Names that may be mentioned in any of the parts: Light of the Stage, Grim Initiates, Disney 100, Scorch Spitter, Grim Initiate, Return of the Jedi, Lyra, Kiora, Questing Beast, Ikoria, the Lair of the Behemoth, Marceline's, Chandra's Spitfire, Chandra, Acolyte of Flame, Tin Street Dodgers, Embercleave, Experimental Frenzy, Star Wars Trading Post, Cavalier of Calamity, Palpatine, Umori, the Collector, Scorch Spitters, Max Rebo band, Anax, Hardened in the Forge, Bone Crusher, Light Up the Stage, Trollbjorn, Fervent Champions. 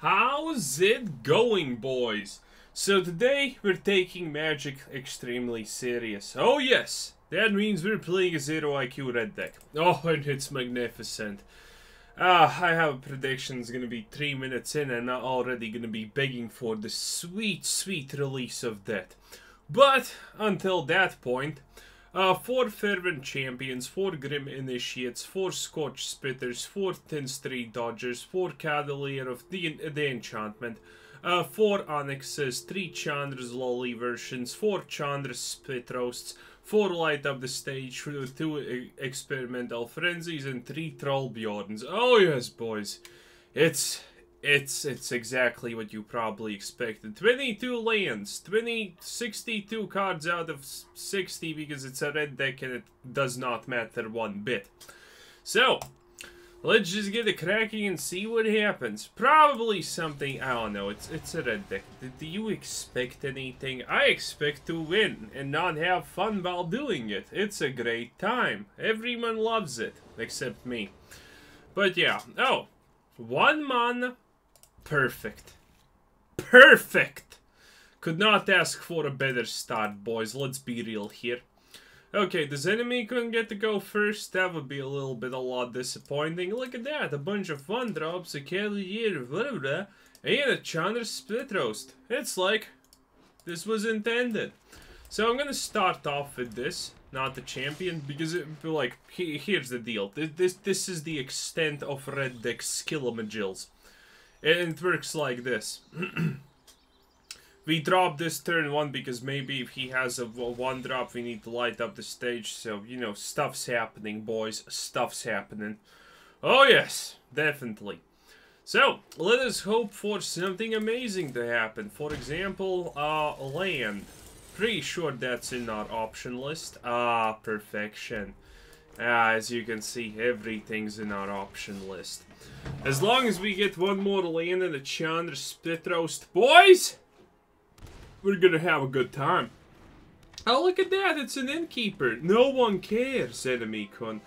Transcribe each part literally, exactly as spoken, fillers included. How's it going, boys? So today we're taking Magic extremely serious. Oh yes, that means we're playing a zero I Q red deck. Oh, and it's magnificent. Ah, uh, I have a prediction. It's gonna be three minutes in and I'm already gonna be begging for the sweet, sweet release of that. But until that point, Uh, four Fervent Champions, four Grim Initiates, four Scorch Spitters, four Tin Street Dodgers, four Cavalier of the, uh, the Enchantment, uh, four Anaxes, three Chandra's Lolly versions, four Chandra's Spit Roasts, four Light of the Stage, two uh, Experimental Frenzies, and three Troll Bjorns. Oh yes, boys. It's... It's it's exactly what you probably expected. twenty-two lands, twenty, sixty-two cards out of sixty because it's a red deck and it does not matter one bit. So, let's just get it cracking and see what happens. Probably something, I don't know, it's, it's a red deck. Do you expect anything? I expect to win and not have fun while doing it. It's a great time. Everyone loves it, except me. But yeah, oh, one mana. Perfect. Perfect! Could not ask for a better start, boys. Let's be real here. Okay, does enemy couldn't get to go first? That would be a little bit a lot disappointing. Look at that, a bunch of one drops, a Cavalier, blah, blah, blah, and a Chandra's Spit Roast. It's like this was intended. So I'm gonna start off with this, not the champion, because it, like he, here's the deal. This, this this is the extent of red deck skillamajills. And it works like this. We drop this turn one because maybe if he has a, a one drop, we need to light up the stage. So, you know, stuff's happening, boys. Stuff's happening. Oh, yes. Definitely. So, let us hope for something amazing to happen. For example, uh, land. Pretty sure that's in our option list. Ah, perfection. Ah, as you can see, everything's in our option list. As long as we get one more land and a Chandra's Spit Roast, boys, we're gonna have a good time. Oh, look at that, it's an innkeeper. No one cares, enemy-kun.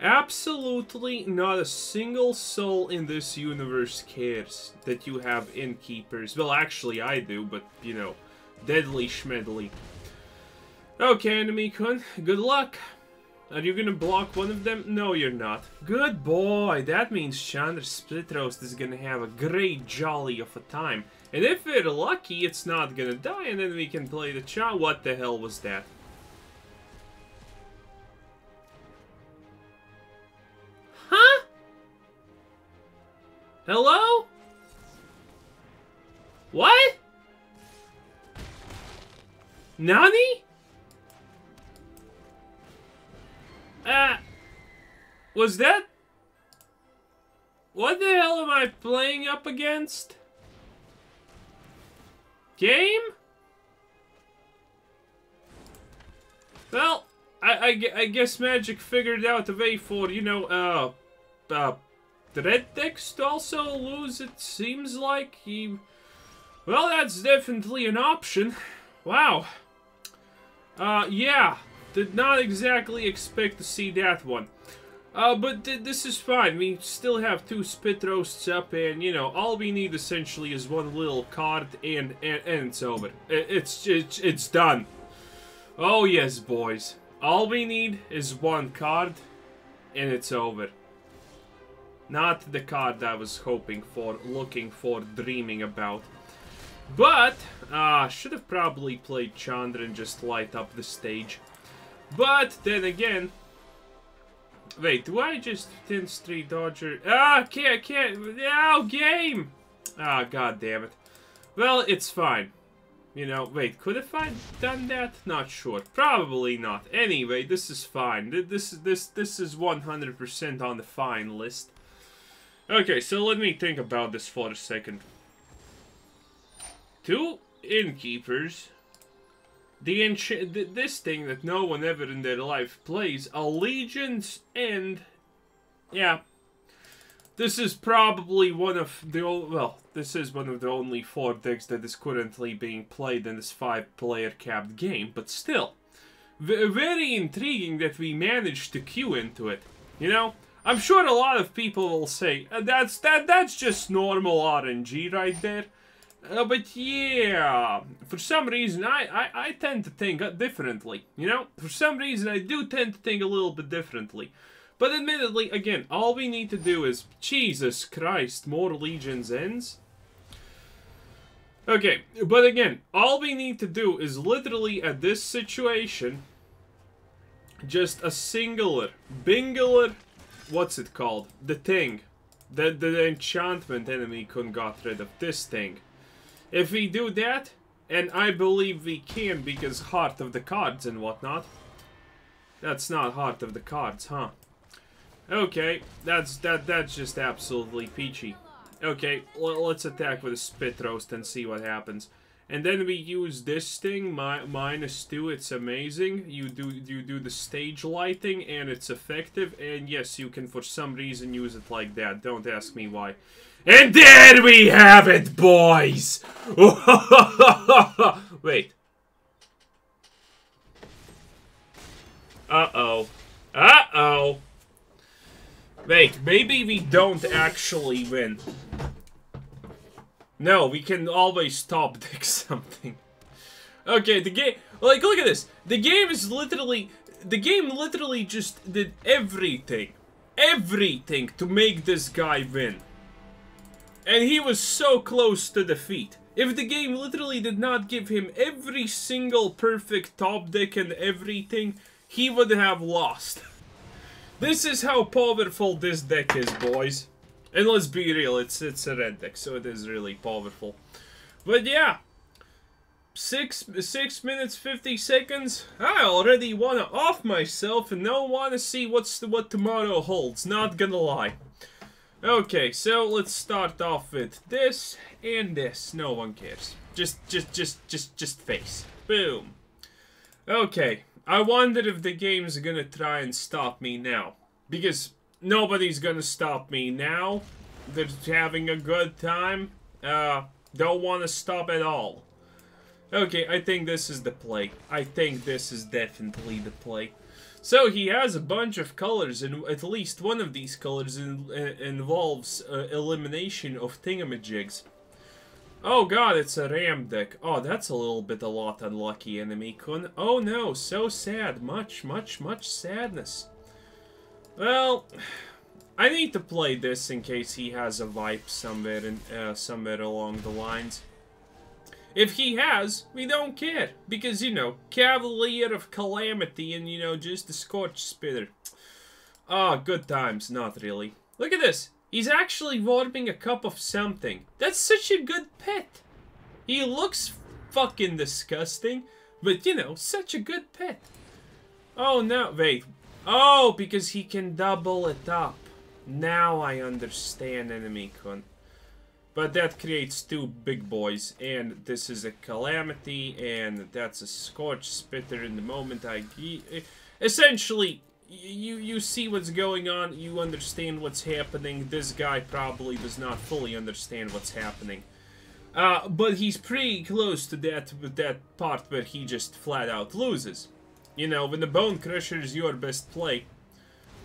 Absolutely not a single soul in this universe cares that you have innkeepers. Well, actually, I do, but, you know, deadly schmedly. Okay, enemy-kun, good luck. Are you gonna block one of them? No, you're not. Good boy! That means Chandra's Spit Roast is gonna have a great jolly of a time. And if we're lucky, it's not gonna die, and then we can play the cha- What the hell was that? Huh? Hello? What? Nani? Uh, was that? What the hell am I playing up against? Game? Well, I, I, I guess Magic figured out a way for, you know, uh, uh, the red decks to also lose, it seems like. He... Well, that's definitely an option. Wow. Uh, yeah. Did not exactly expect to see that one. Uh, but th this is fine. We still have two Spit Roasts up and, you know, all we need essentially is one little card and, and, and it's over. It's, it's, it's done. Oh yes, boys. All we need is one card and it's over. Not the card I was hoping for, looking for, dreaming about. But, I uh, should have probably played Chandra and just light up the stage. But then again, wait, do I just Tin Street Dodger? Ah, can't, can't, oh, game! Ah, god damn it. Well, it's fine. You know, wait, could have I done that? Not sure. Probably not. Anyway, this is fine. This, this, this is one hundred percent on the fine list. Okay, so let me think about this for a second. Two innkeepers. The encha- th this thing that no one ever in their life plays, Allegiance, and yeah, this is probably one of the well, this is one of the only four decks that is currently being played in this five-player capped game. But still, v very intriguing that we managed to queue into it. You know, I'm sure a lot of people will say, that's that that's just normal R N G right there. Uh, but yeah, for some reason, I, I, I tend to think differently, you know? For some reason, I do tend to think a little bit differently. But admittedly, again, all we need to do is... Jesus Christ, more Legion's Ends? Okay, but again, all we need to do is literally, at this situation, just a singular, bingular, what's it called? The thing. The, the enchantment enemy couldn't got rid of this thing. If we do that, and I believe we can because Heart of the Cards and whatnot. That's not Heart of the Cards, huh? Okay, that's that. That's just absolutely peachy. Okay, well, let's attack with a Spit Roast and see what happens. And then we use this thing, mi minus two, it's amazing. You do you do the stage lighting and it's effective. And yes, you can for some reason use it like that. Don't ask me why. And there we have it, boys! Wait. Uh-oh. Uh-oh. Wait, maybe we don't actually win. No, we can always top deck something. Okay, the game... Like, look at this. The game is literally... The game literally just did everything. Everything to make this guy win. And he was so close to defeat. If the game literally did not give him every single perfect top deck and everything, he would have lost. This is how powerful this deck is, boys. And let's be real, it's it's a red deck, so it is really powerful. But yeah, six six minutes fifty seconds. I already wanna off myself and don't wanna see what's the, what tomorrow holds. Not gonna lie. Okay, so let's start off with this and this. No one cares. Just just just just just face. Boom. Okay, I wonder if the game's gonna try and stop me now, because. Nobody's gonna stop me now. They're having a good time. Uh, don't want to stop at all. Okay, I think this is the play. I think this is definitely the play. So he has a bunch of colors, and at least one of these colors in, uh, involves uh, elimination of thingamajigs. Oh god, it's a ram deck. Oh, that's a little bit a lot unlucky, enemy-kun. Oh no, so sad. Much, much, much sadness. Well, I need to play this in case he has a vibe somewhere in, uh, somewhere along the lines. If he has, we don't care. Because, you know, Cavalier of Calamity and, you know, just the Scorch Spitter. Ah, oh, good times. Not really. Look at this. He's actually warming a cup of something. That's such a good pet. He looks fucking disgusting. But, you know, such a good pet. Oh, no. Wait. Oh, because he can double it up. Now I understand, enemy-kun. But that creates two big boys, and this is a Calamity, and that's a Scorch Spitter in the moment. I essentially, you, you see what's going on, you understand what's happening. This guy probably does not fully understand what's happening. Uh, but he's pretty close to that, that part where he just flat out loses. You know, when the Bone Crusher is your best play.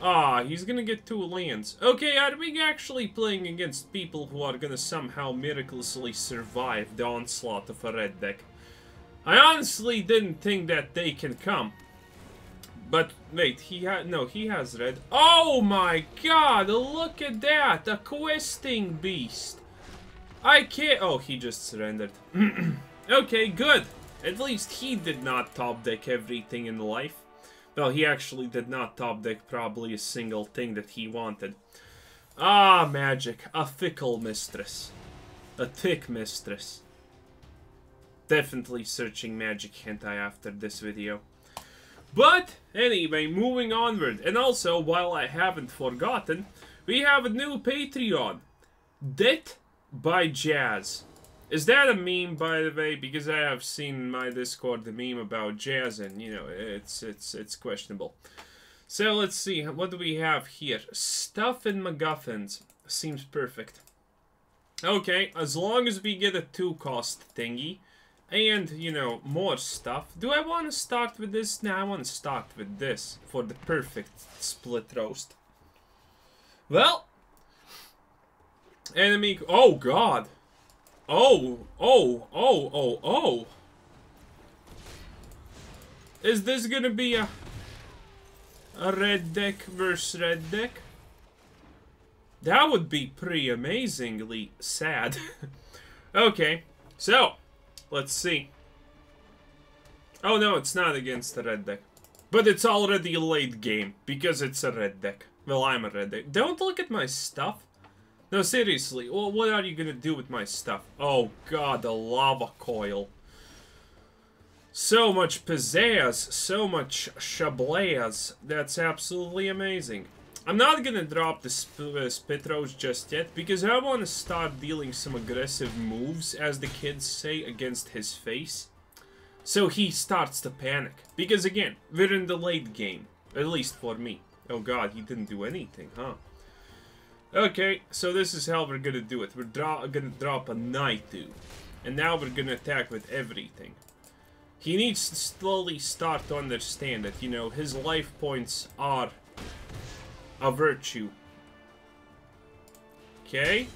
Ah, he's gonna get two lands. Okay, are we actually playing against people who are gonna somehow miraculously survive the onslaught of a red deck? I honestly didn't think that they can come. But, wait, he had no, he has red. Oh my god, look at that! A Questing Beast! I can't- oh, he just surrendered. Okay, good! At least he did not top deck everything in life. Well, he actually did not top deck probably a single thing that he wanted. Ah, magic. A fickle mistress. A thick mistress. Definitely searching magic hentai after this video. But, anyway, moving onward. And also, while I haven't forgotten, we have a new Patreon. Death by Jazz. Is that a meme, by the way? Because I have seen in my Discord the meme about jazz, and you know it's it's it's questionable. So let's see, what do we have here? Stuff and MacGuffins seems perfect. Okay, as long as we get a two-cost thingy, and you know more stuff. Do I want to start with this? No, I want to start with this for the perfect split roast. Well, enemy. Oh God. Oh, oh, oh, oh, oh. Is this gonna be a a red deck versus red deck? That would be pretty amazingly sad. Okay, so let's see. Oh no, it's not against the red deck, but it's already late game because it's a red deck. Well, I'm a red deck. Don't look at my stuff. No, seriously. Well, what are you gonna do with my stuff? Oh God, the lava coil. So much pizzazz, so much shablazz. That's absolutely amazing. I'm not gonna drop the sp uh, Spit Rose just yet, because I want to start dealing some aggressive moves, as the kids say, against his face. So he starts to panic. Because again, we're in the late game. At least for me. Oh God, he didn't do anything, huh? Okay, so this is how we're gonna do it. We're dro gonna drop a Night Dew. And now we're gonna attack with everything. He needs to slowly start to understand that, you know, his life points are a virtue. Okay.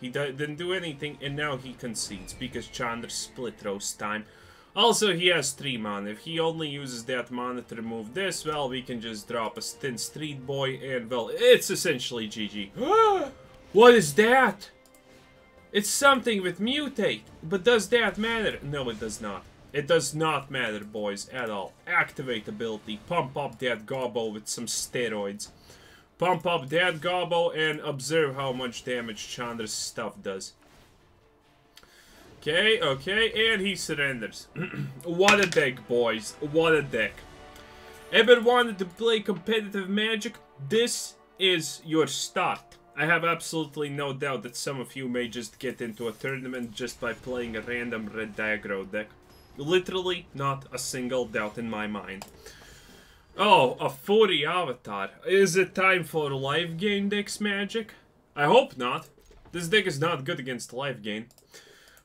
He didn't do anything, and now he concedes, because Chandra's Split Roast time. Also, he has three mana. If he only uses that mana to remove this, well, we can just drop a Tin Street Boy, and, well, it's essentially G G. What is that? It's something with mutate, but does that matter? No, it does not. It does not matter, boys, at all. Activate ability, pump up that gobbo with some steroids. Pump up that gobbo and observe how much damage Chandra's stuff does. Okay, okay, and he surrenders. What a deck, boys. What a deck. Ever wanted to play competitive Magic? This is your start. I have absolutely no doubt that some of you may just get into a tournament just by playing a random red aggro deck. Literally not a single doubt in my mind. Oh, a Fury Avatar. Is it time for live gain decks, Magic? I hope not. This deck is not good against live gain.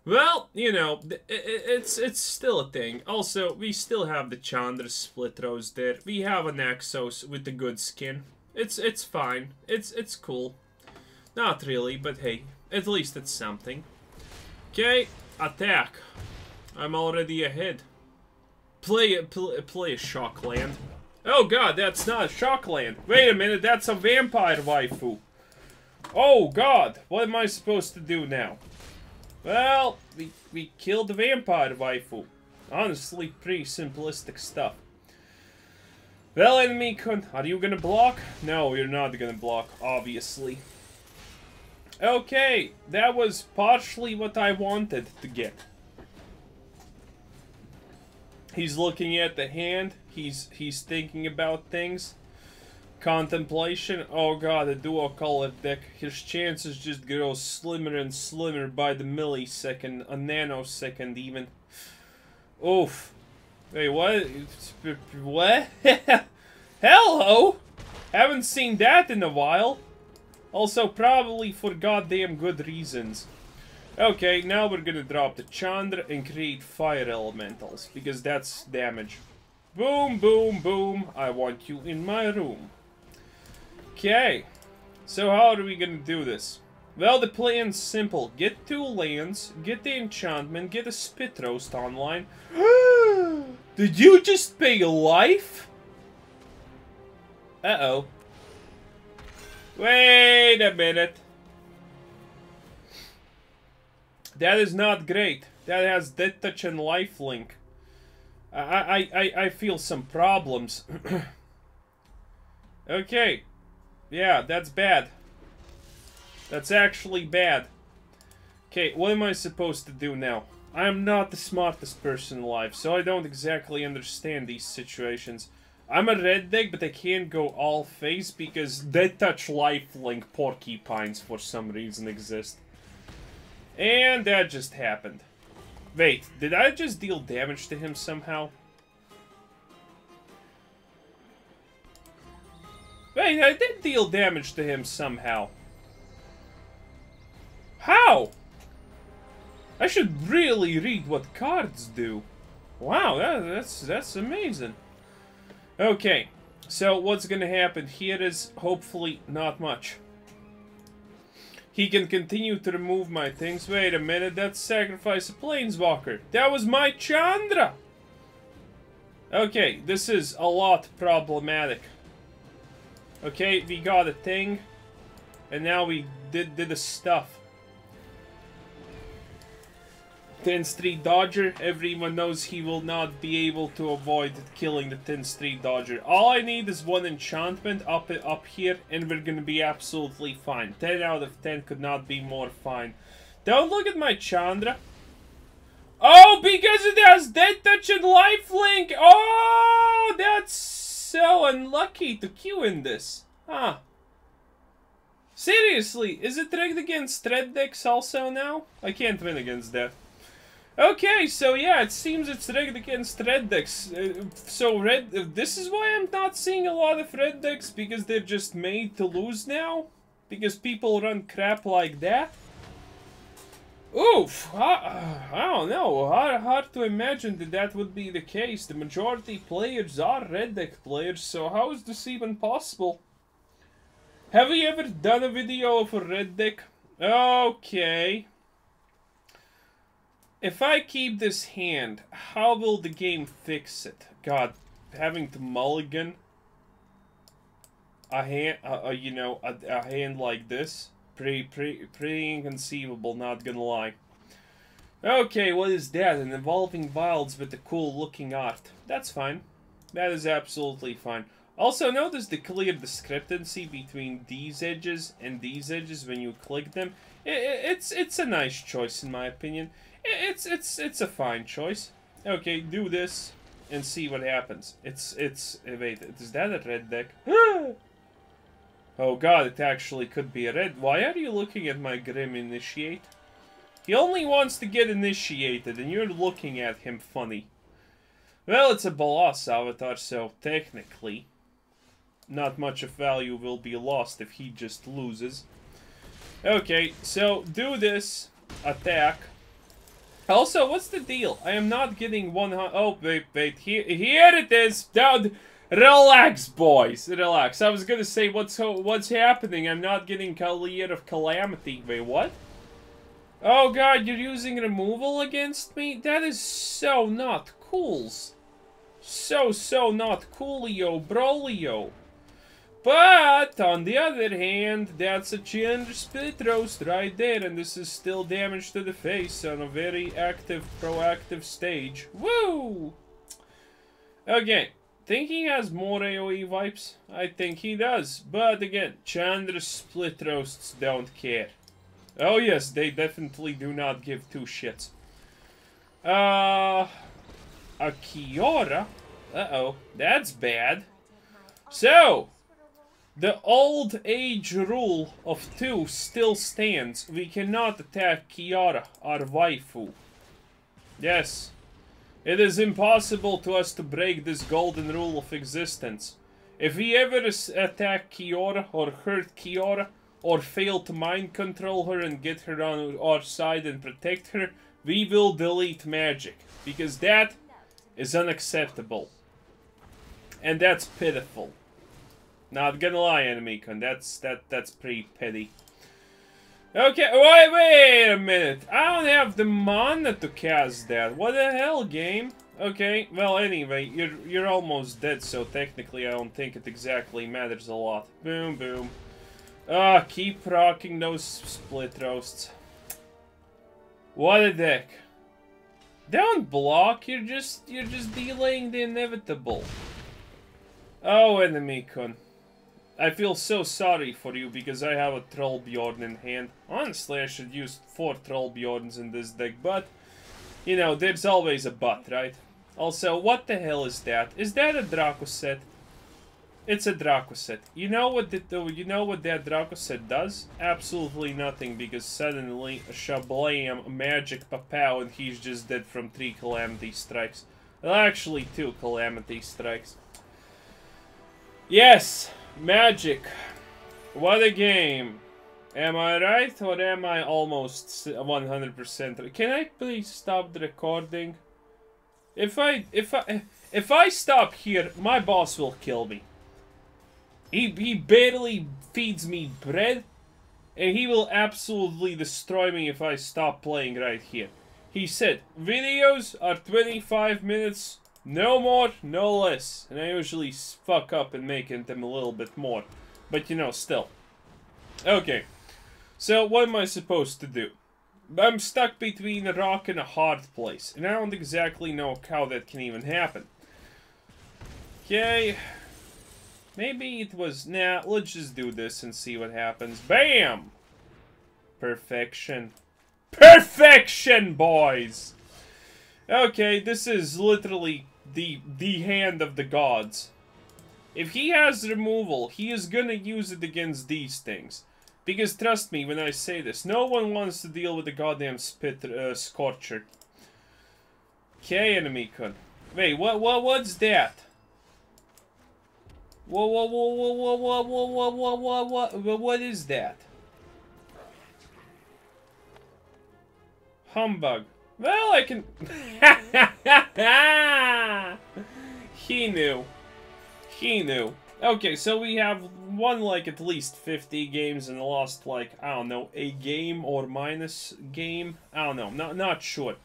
Well, you know, it's it's still a thing. Also, we still have the Chandra's Split Rose there. We have an Axos with a good skin. It's it's fine. It's it's cool. Not really, but hey, at least it's something. Okay, attack. I'm already ahead. Play a, pl play a shock land. Oh God, that's not a shock land. Wait a minute, that's a vampire waifu. Oh God, what am I supposed to do now? Well, we, we killed the vampire waifu. Honestly, pretty simplistic stuff. Well, enemy, con are you gonna block? No, you're not gonna block, obviously. Okay, that was partially what I wanted to get. He's looking at the hand. He's he's thinking about things. Contemplation. Oh God, a duo color deck. His chances just grow slimmer and slimmer by the millisecond, a nanosecond even. Oof. Wait, what? What? Hello. Haven't seen that in a while. Also, probably for goddamn good reasons. Okay, now we're gonna drop the Chandra and create Fire Elementals, because that's damage. Boom, boom, boom, I want you in my room. Okay, so how are we gonna do this? Well, the plan's simple. Get two lands, get the enchantment, get a Spit Roast online. Did you just pay life? Uh-oh. Wait a minute. That is not great. That has Death Touch and Lifelink. I, I, I, I feel some problems. Okay. Yeah, that's bad. That's actually bad. Okay, what am I supposed to do now? I'm not the smartest person alive, so I don't exactly understand these situations. I'm a red deck, but I can't go all face because Death Touch Lifelink porcupines for some reason exist. And that just happened. Wait, did I just deal damage to him somehow? Wait, I did deal damage to him somehow. How? I should really read what cards do. Wow, that, that's that's amazing. Okay, So what's going to happen here is hopefully not much. He can continue to remove my things. Wait a minute, that's sacrifice a planeswalker. That was my Chandra! Okay, this is a lot problematic. Okay, we got a thing. And now we did, did the stuff. Tin Street Dodger, everyone knows he will not be able to avoid killing the Tin Street Dodger. All I need is one enchantment up, up here, and we're gonna be absolutely fine. ten out of ten could not be more fine. Don't look at my Chandra. Oh, because it has Death Touch and Lifelink! Oh, that's so unlucky to Q in this. Huh. Seriously, is it rigged against threat decks also now? I can't win against that. Okay, so yeah, it seems it's rigged against red decks. Uh, so red, uh, this is why I'm not seeing a lot of red decks, because they're just made to lose now. Because people run crap like that. Oof, I, uh, I don't know, hard, hard to imagine that that would be the case. The majority players are red deck players, so how is this even possible? Have we ever done a video of a red deck? Okay. If I keep this hand, how will the game fix it? God, having to mulligan a hand, uh, uh, you know, a, a hand like this, pretty, pretty, pretty inconceivable. Not gonna lie. Okay, what is that? An evolving wilds with the cool-looking art. That's fine. That is absolutely fine. Also, notice the clear discrepancy between these edges and these edges when you click them. It, it, it's it's a nice choice in my opinion. It's it's it's a fine choice. Okay, do this and see what happens. It's it's wait, is that a red deck? Oh god, it actually could be a red. Why are you looking at my Grim Initiate? He only wants to get initiated, and you're looking at him funny. Well, it's a boss avatar, so technically, not much of value will be lost if he just loses. Okay, so do this attack. Also, what's the deal? I am not getting one... Oh, wait, wait, here, here it is! Down. Relax, boys, relax. I was gonna say, what's what's happening? I'm not getting Cavalier of Calamity. Wait, what? Oh god, you're using removal against me? That is so not cools. So, so not coolio, brolio. But, on the other hand, that's a Chandra's Spitfire right there, and this is still damage to the face on a very active, proactive stage. Woo! Again, think he has more AoE vibes? I think he does, but again, Chandra's Spitfire don't care. Oh yes, they definitely do not give two shits. Uh, a Kiora? Uh-oh, that's bad. So... the old age rule of two still stands. We cannot attack Kiora, our waifu. Yes. It is impossible to us to break this golden rule of existence. If we ever attack Kiora or hurt Kiora or fail to mind control her and get her on our side and protect her, we will delete magic. Because that is unacceptable. And that's pitiful. Not gonna lie, Enemy-kun, that's, that, that's pretty petty. Okay, wait, wait a minute. I don't have the mana to cast that. What the hell, game? Okay, well, anyway, you're, you're almost dead, so technically I don't think it exactly matters a lot. Boom, boom. Ah, uh, keep rocking those split roasts. What a deck. Don't block, you're just, you're just delaying the inevitable. Oh, Enemy-kun. I feel so sorry for you because I have a Trollbjorn in hand. Honestly, I should use four Trollbjorns in this deck, but... you know, there's always a but, right? Also, what the hell is that? Is that a Draco set? It's a Draco set. You know what the, you know what that Draco set does? Absolutely nothing, because suddenly, shablam, magic papow, and he's just dead from three Calamity Strikes. Well, actually, two Calamity Strikes. Yes! Magic. What a game. Am I right or am I almost one hundred percent? Can I please stop the recording? If I if I if I stop here, my boss will kill me. He, he barely feeds me bread, and he will absolutely destroy me if I stop playing right here. He said, videos are twenty-five minutes, no more, no less. And I usually fuck up and make them a little bit more. But, you know, still. Okay. So, what am I supposed to do? I'm stuck between a rock and a hard place. And I don't exactly know how that can even happen. Okay. Maybe it was... Nah, let's just do this and see what happens. Bam! Perfection. Perfection, boys! Okay, this is literally the the hand of the gods. If he has removal, he is gonna use it against these things. Because trust me when I say this, no one wants to deal with the goddamn spit uh, scorcher. Okay, enemy-kun. Wait, what what what's that? Whoa whoa whoa whoa whoa whoa whoa whoa whoa whoa what what what is that? Humbug. Well, I can... He knew. He knew. Okay, so we have won, like, at least fifty games and lost, like, I don't know, a game or minus game? I don't know. Not, not sure.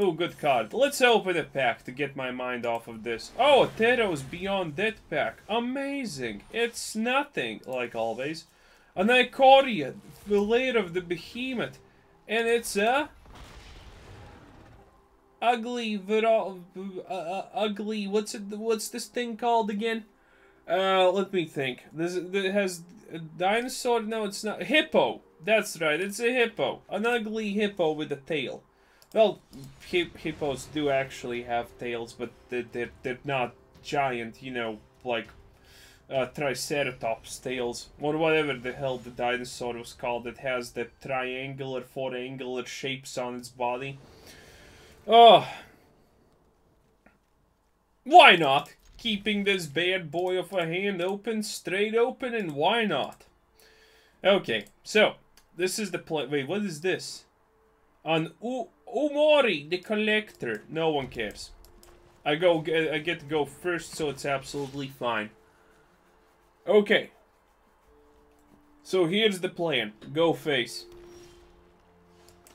Ooh, good card. Let's open a pack to get my mind off of this. Oh, Theros Beyond Death pack. Amazing. It's nothing, like always. An Ikoria, the Lair of the Behemoth. And it's a ugly, uh, ugly. What's it? What's this thing called again? Uh, let me think. This it has a dinosaur. No, it's not hippo. That's right. It's a hippo. An ugly hippo with a tail. Well, hi hippos do actually have tails, but they're they're not giant. You know, like uh, triceratops tails or whatever the hell the dinosaur was called. That has the triangular, four angular shapes on its body. Oh, why not? Keeping this bad boy of a hand open, straight open, and why not? Okay, so, this is the play. Wait, what is this? On U Umori, the Collector. No one cares. I, go, I get to go first, so it's absolutely fine. Okay. So, here's the plan. Go face.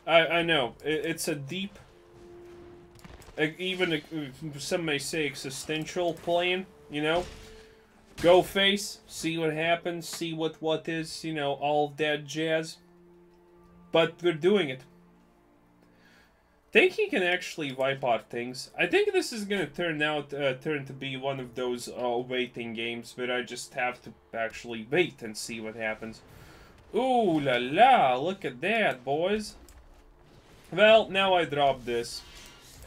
I, I know, it, it's a deep... Even, some may say, existential plan, you know? Go face, see what happens, see what what is, you know, all that jazz. But we're doing it. Think he can actually wipe out things. I think this is going to turn out, uh, turn to be one of those uh, waiting games where I just have to actually wait and see what happens. Ooh la la, look at that, boys. Well, now I drop this.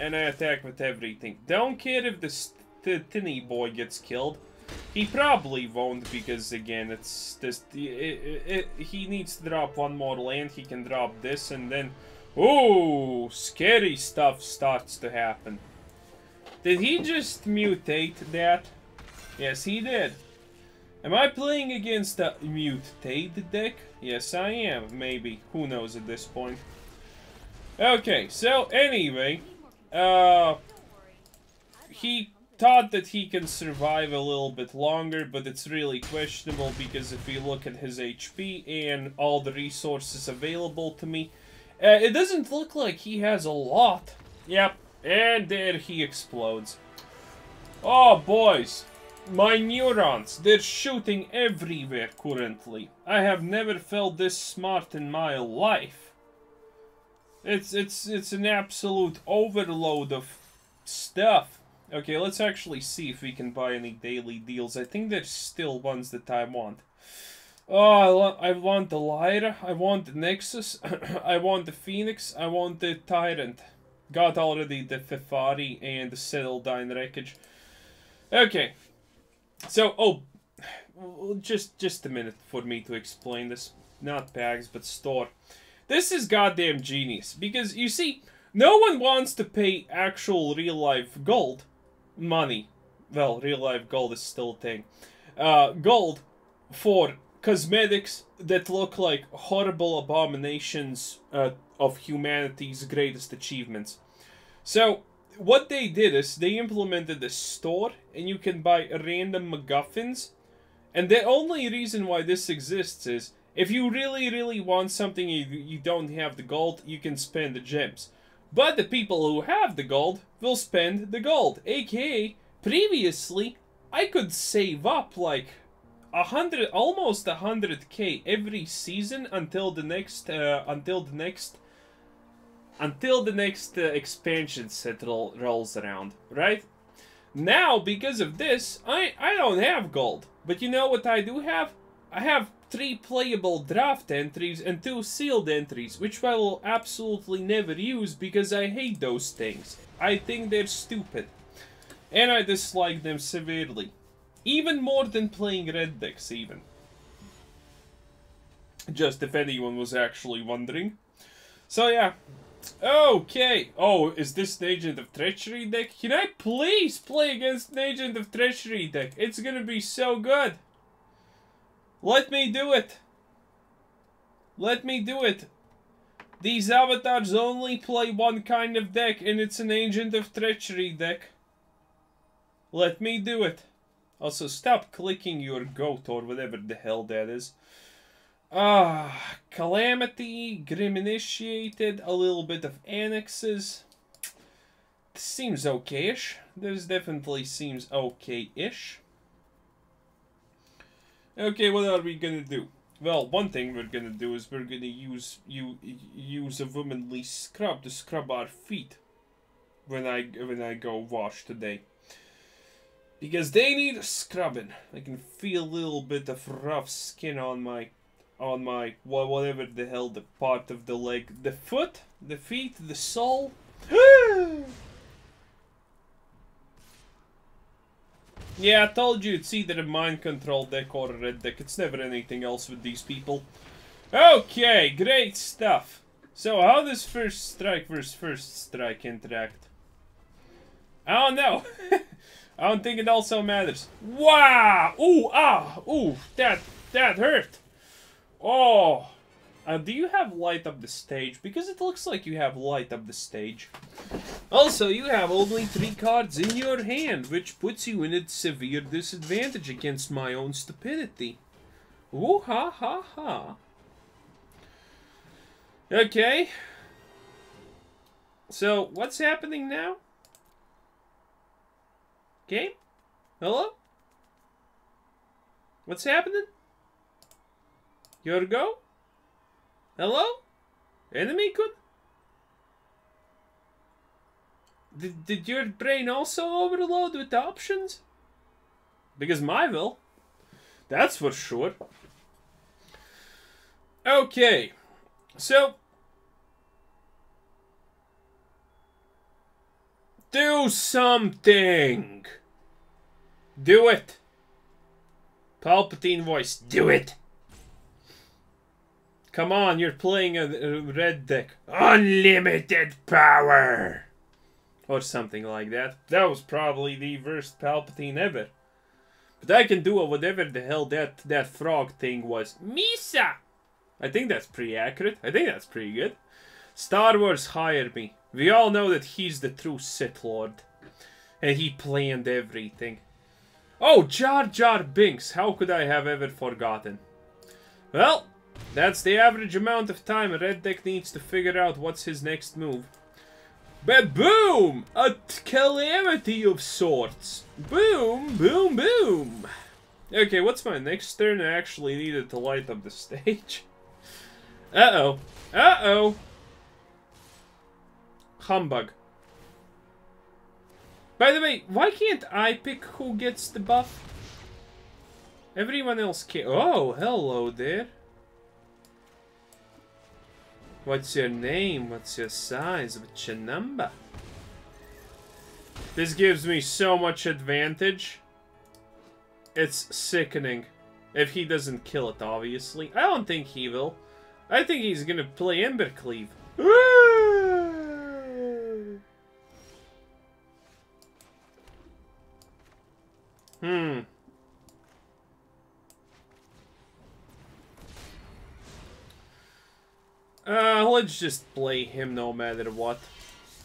And I attack with everything. Don't care if this tinny boy gets killed. He probably won't because, again, it's this. It, it, it, he needs to drop one more land. He can drop this, and then, ooh, scary stuff starts to happen. Did he just mutate that? Yes, he did. Am I playing against a mutated deck? Yes, I am. Maybe. Who knows at this point? Okay. So anyway. Uh, he thought that he can survive a little bit longer, but it's really questionable because if you look at his H P and all the resources available to me, uh, it doesn't look like he has a lot. Yep, and there he explodes. Oh, boys, my neurons, they're shooting everywhere currently. I have never felt this smart in my life. It's, it's, it's an absolute overload of stuff. Okay, let's actually see if we can buy any daily deals. I think there's still ones that I want. Oh, I, I want the Lyra. I want the Nexus. I want the Phoenix. I want the Tyrant. Got already the Fefari and the Settledine Wreckage. Okay. So, oh, just, just a minute for me to explain this. Not bags, but store. This is goddamn genius, because, you see, no one wants to pay actual real-life gold money. Well, real-life gold is still a thing. Uh, gold for cosmetics that look like horrible abominations uh, of humanity's greatest achievements. So, what they did is, they implemented a store, and you can buy random MacGuffins, And the only reason why this exists is, if you really, really want something, you, you don't have the gold, you can spend the gems. But the people who have the gold will spend the gold. A K A, previously, I could save up like a hundred, almost a hundred K every season until the next, uh, until the next, until the next uh, expansion set roll, rolls around, right? Now, because of this, I, I don't have gold. But you know what I do have? I have three playable draft entries and two sealed entries, which I will absolutely never use because I hate those things. I think they're stupid. And I dislike them severely. Even more than playing red decks, even. Just if anyone was actually wondering. So yeah. Okay. Oh, is this an Agent of Treachery deck? Can I please play against an Agent of Treachery deck? It's gonna be so good. Let me do it. Let me do it. These avatars only play one kind of deck, and it's an Agent of Treachery deck. Let me do it. Also, stop clicking your goat or whatever the hell that is. Ah, Calamity, Grim Initiated, a little bit of Anaxes. Seems okay-ish. This definitely seems okay-ish. Okay, what are we gonna do? Well, one thing we're gonna do is we're gonna use you use a womanly scrub to scrub our feet when I when I go wash today. Because they need scrubbing. I can feel a little bit of rough skin on my on my whatever the hell the part of the leg, the foot, the feet, the sole. Yeah, I told you it's either a mind control deck or a red deck. It's never anything else with these people. Okay, great stuff. So how does first strike versus first strike interact? I don't know. I don't think it also matters. Wow! Ooh, ah! Ooh, that, that hurt! Oh! Uh, do you have Light Up the Stage? Because it looks like you have Light Up the Stage. Also, you have only three cards in your hand, which puts you in a severe disadvantage against my own stupidity. Ooh, ha, ha, ha. Okay. So, what's happening now? Game? Hello? What's happening? Your go? Hello? Enemy could? Did, did your brain also overload with the options? Because my will. That's for sure. Okay. So. Do something. Do it. Palpatine voice. Do it. Come on, you're playing a red deck. Unlimited power! Or something like that. That was probably the worst Palpatine ever. But I can do whatever the hell that, that frog thing was. Misa! I think that's pretty accurate. I think that's pretty good. Star Wars, hire me. We all know that he's the true Sith Lord. And he planned everything. Oh, Jar Jar Binks. How could I have ever forgotten? Well... that's the average amount of time a red deck needs to figure out what's his next move. But boom! A calamity of sorts. Boom, boom, boom. Okay, what's my next turn? I actually needed to light up the stage. Uh-oh. Uh-oh. Humbug. By the way, why can't I pick who gets the buff? Everyone else can. Oh, hello there. What's your name? What's your size? What's your number? This gives me so much advantage. It's sickening. If he doesn't kill it, obviously. I don't think he will. I think he's gonna play Embercleave. Hmm. Uh, let's just play him no matter what.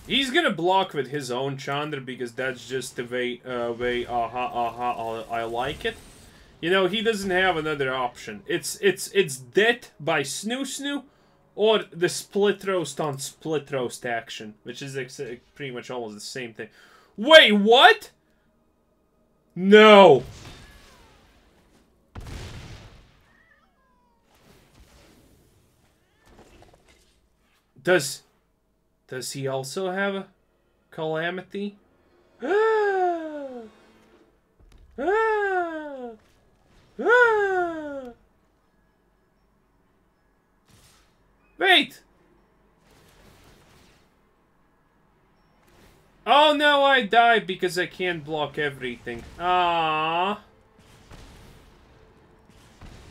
He's gonna block with his own Chandra because that's just the way, uh, way, aha, aha, I like it. You know, he doesn't have another option. It's it's it's death by Snoo Snoo, or the split roast on split roast action, which is ex pretty much almost the same thing. Wait, what? No. Does does he also have a calamity? Ah! Ah! Ah! Wait! Oh no, I died because I can't block everything. Ah!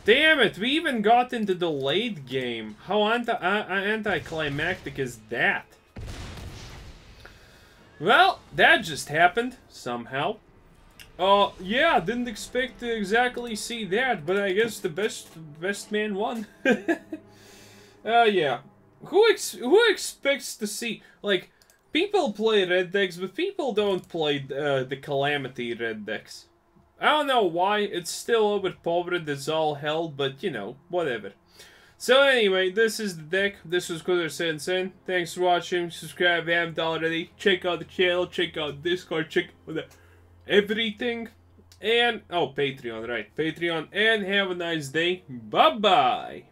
Damn it, we even got into the late game. How anti uh, anticlimactic is that? Well, that just happened, somehow. Uh, yeah, didn't expect to exactly see that, but I guess the best best man won. uh, yeah. Who, ex who expects to see... Like, people play red decks, but people don't play uh, the Calamity red decks. I don't know why, it's still overpowered as all hell, but you know, whatever. So anyway, this is the deck, this was Quizzer Sensen, thanks for watching, subscribe if you haven't already, check out the channel, check out Discord, check out everything, and, oh, Patreon, right, Patreon, and have a nice day, bye-bye!